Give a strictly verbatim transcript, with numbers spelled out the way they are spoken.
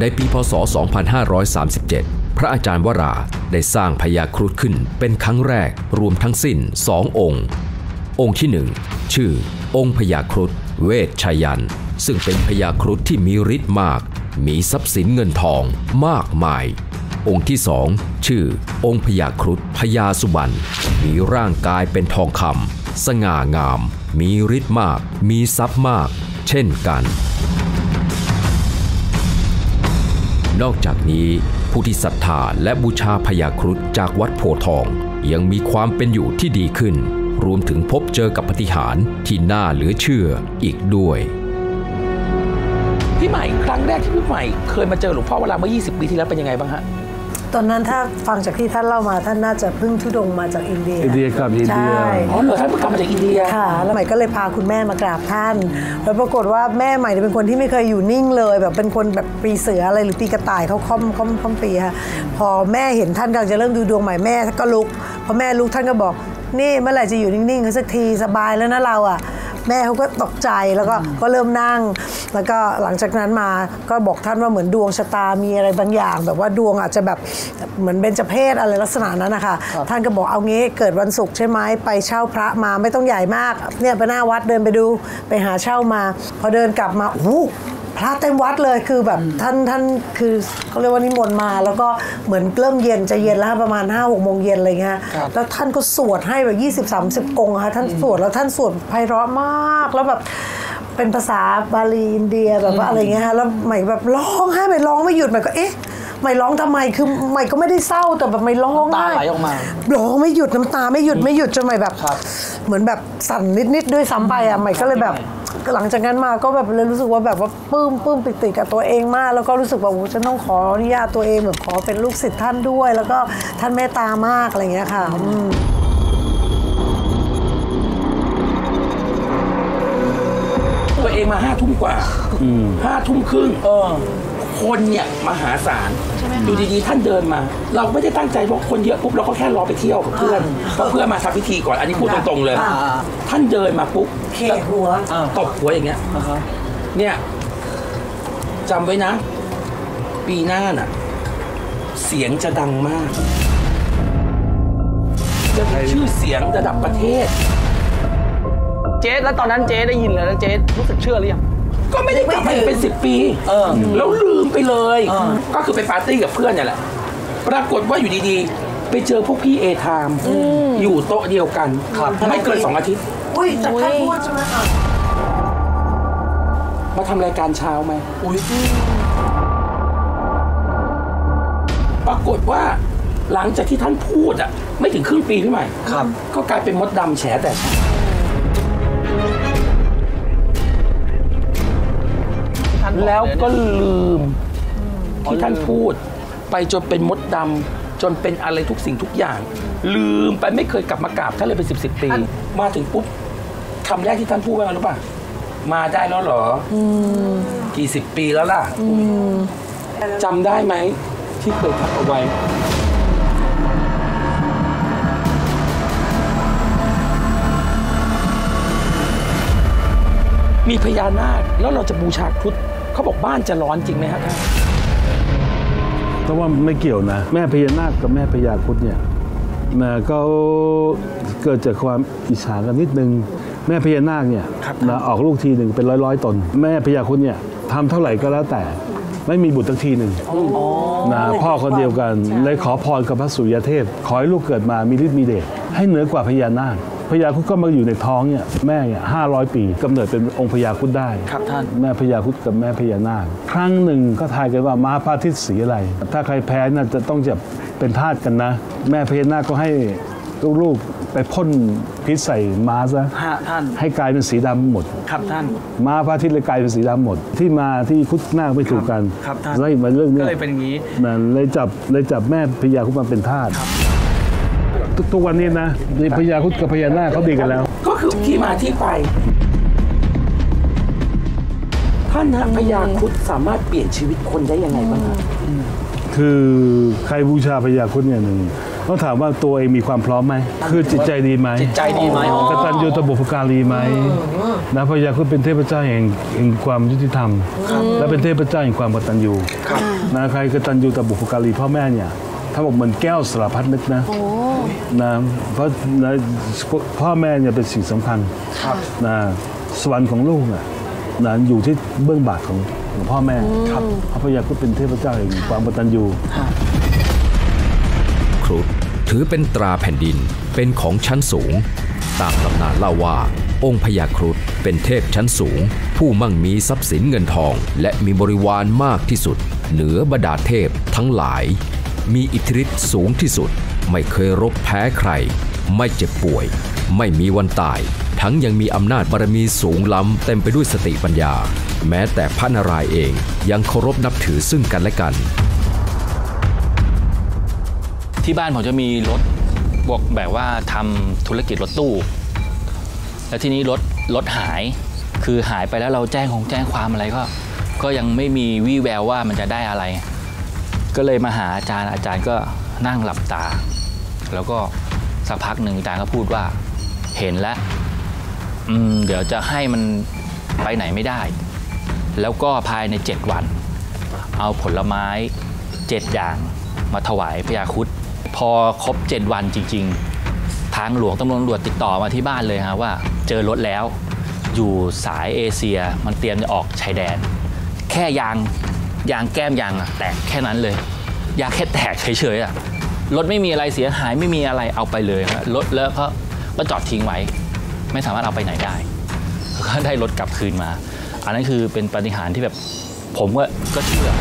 ในปีพ.ศ. สองพันห้าร้อยสามสิบเจ็ด พระอาจารย์วราได้สร้างพญาครุฑขึ้นเป็นครั้งแรกรวมทั้งสิ้นสององค์องค์ที่หนึ่งชื่อองค์พญาครุฑเวชชยันต์ซึ่งเป็นพญาครุฑที่มีฤทธิ์มากมีทรัพย์สินเงินทองมากมายองค์ที่สองชื่อองค์พญาครุฑพญาสุบรรณมีร่างกายเป็นทองคำสง่างามมีฤทธิ์มากมีทรัพย์มากเช่นกันนอกจากนี้ผู้ที่ศรัทธาและบูชาพญาครุฑจากวัดโพธิ์ทองยังมีความเป็นอยู่ที่ดีขึ้นรวมถึงพบเจอกับปาฏิหาริย์ที่น่าเหลือเชื่ออีกด้วยพี่ใหม่ครั้งแรกที่พี่ใหม่เคยมาเจอหลวงพ่อวราเมื่อยี่สิบปีที่แล้วเป็นยังไงบ้างฮะตอนนั้นถ้าฟังจากที่ท่านเล่ามาท่านน่าจะเพิ่งทุดงมาจากอินเดียอินเดียครับอินเดียอ๋อเหรอท่านเพิ่งกลับมาจากอินเดียค่ะแล้วใหม่ก็เลยพาคุณแม่มากราบท่านแล้วปรากฏว่าแม่ใหม่เป็นคนที่ไม่เคยอยู่นิ่งเลยแบบเป็นคนแบบปีเสืออะไรหรือปีกระต่ายเขาค่อมค่อมค่อมปีค่ะพอแม่เห็นท่านกำลังจะเริ่มดูดวงใหม่แม่ก็ลุกพอแม่ลุกท่านก็บอกนี่เมื่อไหร่จะอยู่นิ่งๆสักทีสบายแล้วนะเราอ่ะแม่เขาก็ตกใจแล้วก็ก็เริ่มนั่งแล้วก็หลังจากนั้นมาก็บอกท่านว่าเหมือนดวงชะตามีอะไรบางอย่างแบบว่าดวงอาจจะแบบเหมือนเบญจเพสอะไรลักษณะนั้นนะคะท่านก็บอกเอางี้เกิดวันศุกร์ใช่ไหมไปเช่าพระมาไม่ต้องใหญ่มากเนี่ยไปหน้าวัดเดินไปดูไปหาเช่ามาพอเดินกลับมาโอ้พระเต็มวัดเลยคือแบบท่านท่านคือเขาเรียกว่านิมนต์มาแล้วก็เหมือนเริ่มเย็นจะเย็นแล้วประมาณห้าหกโมงเย็นอะไรเงี้ยแล้วท่านก็สวดให้แบบยี่สิบสามสิบองค์ค่ะท่านสวดแล้วท่านสวดไพเราะมากแล้วแบบเป็นภาษาบาลีอินเดียแบบว่าอะไรเงี้ยค่ะแล้วใหม่แบบร้องให้ใหม่ร้องไม่หยุดใหม่ก็เอ๊ะใหม่ร้องทำไมคือใหม่ก็ไม่ได้เศร้าแต่แบบใหม่ร้องได้ร้องไม่หยุดน้ำตาไม่หยุดไม่หยุดจนใหม่แบบเหมือนแบบสั่นนิดๆด้วยซ้ำไปอ่ะใหม่ก็เลยแบบหลังจากนั้นมาก็แบบเลยรู้สึกว่าแบบว่าปื้มปื้มปิติกับตัวเองมากแล้วก็รู้สึกว่าฉันต้องขออนุญาตตัวเองแบบขอเป็นลูกศิษย์ท่านด้วยแล้วก็ท่านเมตตามากอะไรอย่างเงี้ยค่ะตัวเองมาห้าทุ่มกว่าห้าทุ่มครึ่งคนเนี่ยมหาศาลดูดีๆท่านเดินมาเราไม่ได้ตั้งใจเพราะคนเยอะปุ๊บเราก็แค่รอไปเที่ยวกับเพื่อนเพราะเพื่อนมาทำพิธีก่อนอันนี้พูดตรงๆเลยท่านเดินมาปุ๊บเคหัวตบหัวอย่างเงี้ยเนี่ยจำไว้นะปีหน้าน่ะเสียงจะดังมากจะมีชื่อเสียงระดับประเทศเจ๊แล้วตอนนั้นเจ๊ได้ยินเลยนะเจ๊รู้สึกเชื่อหรือยังก็ไม่ได้กลับมาเป็นสิบปีแล้วลืมไปเลยก็คือไปปาร์ตี้กับเพื่อนเนี่ยแหละปรากฏว่าอยู่ดีๆไปเจอพวกพี่เอทามอยู่โต๊ะเดียวกันไม่เกินสองอาทิตย์อุ้ยแต่ท่านพูดใช่ไหมคะมาทำรายการเช้าไหมปรากฏว่าหลังจากที่ท่านพูดอ่ะไม่ถึงครึ่งปีพี่ใหม่ก็กลายเป็นมดดำแฉแต่แล้วก็ลืมที่ท่านพูดไปจนเป็นมดดำจนเป็นอะไรทุกสิ่งทุกอย่างลืมไปไม่เคยกลับมากราบท่านเลยเป็นสิบสิบปีมาถึงปุ๊บคำแรกที่ท่านพูดว่ารู้ป่ะมาได้แล้วเหรอกี่สิบปีแล้วล่ะจำได้ไหมที่เคยทักเอาไว้มีพญานาคแล้วเราจะบูชาครุฑเขาบอกบ้านจะร้อนจริงไหมครับท่านเพราะว่าไม่เกี่ยวนะแม่พญานาคกับแม่พญาครุฑเนี่ยเขาเกิดจากความอิจฉากันนิดนึงแม่พญานาคเนี่ยออกลูกทีหนึ่งเป็นร้อยๆตนแม่พญาครุฑเนี่ยทำเท่าไหร่ก็แล้วแต่ไม่มีบุตรสักทีหนึ่งนะพ่อคนเดียวกันเลยขอพรกับพระสุริยเทพขอให้ลูกเกิดมามีฤทธิ์มีเดชให้เหนือกว่าพญานาคพญาครุฑก็มาอยู่ในท้องเนี่ยแม่เนี่ยห้าร้อยปีกำเนิดเป็นองค์พญาครุฑได้ครับท่านแม่พญาครุฑกับแม่พญานาคครั้งหนึ่งก็ทายกันว่าม้าพระอาทิตย์สีอะไรถ้าใครแพ้น่าจะต้องจะเป็นทาสกันนะแม่พญานาคก็ให้ลูกๆไปพ่นพิษใส่ม้าซะท่านให้กลายเป็นสีดำหมดครับท่านม้าพระอาทิตย์เลยกลายเป็นสีดำหมดที่มาที่ครุฑนาคไม่ถูกกันครับท่านเลยมาเรื่องนี้ก็เลยเป็นอย่างนี้นั่นเลยจับเลยจับแม่พญาครุฑมาเป็นทาสทุกวันนี้นะพญาครุฑกับพญานาคเขาดีกันแล้วก็คือที่มาที่ไปท่านพญาครุฑสามารถเปลี่ยนชีวิตคนได้ยังไงบ้างคือใครบูชาพญาครุฑเนี่ยหนึ่ง ต้องถามว่าตัวเองมีความพร้อมไหมคือจิตใจดีไหมจิตใจดีไหมกตัญญูต่อบุพการีไหมนะพระยาคือเป็นเทพเจ้าแห่งความยุติธรรมและเป็นเทพเจ้าแห่งความกตัญญูนะใครกตัญญูต่อบุพการีพ่อแม่เนี่ยถ้าบอกเหมือนแก้วสารพัดนึกนะนะเพราะพ่อแม่เนี่ยเป็นสิ่งสำคัญนะสวรรค์ของลูกอ่ะนะอยู่ที่เบื้องบาทของพ่อแม่ครับพระยาคือเป็นเทพเจ้าแห่งความกตัญญูครุฑถือเป็นตราแผ่นดินเป็นของชั้นสูงตามตำนานเล่าว่าองค์พญาครุฑเป็นเทพชั้นสูงผู้มั่งมีทรัพย์สินเงินทองและมีบริวารมากที่สุดเหนือบรรดาเทพทั้งหลายมีอิทธิฤทธิ์สูงที่สุดไม่เคยรบแพ้ใครไม่เจ็บป่วยไม่มีวันตายทั้งยังมีอำนาจบารมีสูงล้ำเต็มไปด้วยสติปัญญาแม้แต่พระนารายณ์เองยังเคารพนับถือซึ่งกันและกันที่บ้านผมจะมีรถบวกแบบว่าทำธุรกิจรถตู้แล้วทีนี้รถรถหายคือหายไปแล้วเราแจ้งของแจ้งความอะไรก็ก็ยังไม่มีวี่แววว่ามันจะได้อะไรก็เลยมาหาอาจารย์อาจารย์ก็นั่งหลับตาแล้วก็สักพักหนึ่งอาจารย์ก็พูดว่าเห็นแล้วอืมเดี๋ยวจะให้มันไปไหนไม่ได้แล้วก็ภายในเจ็ดวันเอาผลไม้เจ็ดอย่างมาถวายพญาครุฑพอครบเจ็ดวันจริงๆทางหลวงตำรวจติดต่อมาที่บ้านเลยฮะว่าเจอรถแล้วอยู่สายเอเชียมันเตรียมจะออกชายแดนแค่ยางยางแก้มยางอะแตกแค่นั้นเลยยางแค่แตกเฉยๆอะรถไม่มีอะไรเสียหายไม่มีอะไรเอาไปเลยฮะรถแล้วก็ก็จอดทิ้งไว้ไม่สามารถเอาไปไหนได้ก็ได้รถกลับคืนมาอันนั้นคือเป็นปาฏิหาริย์ที่แบบผมก็เชื่อ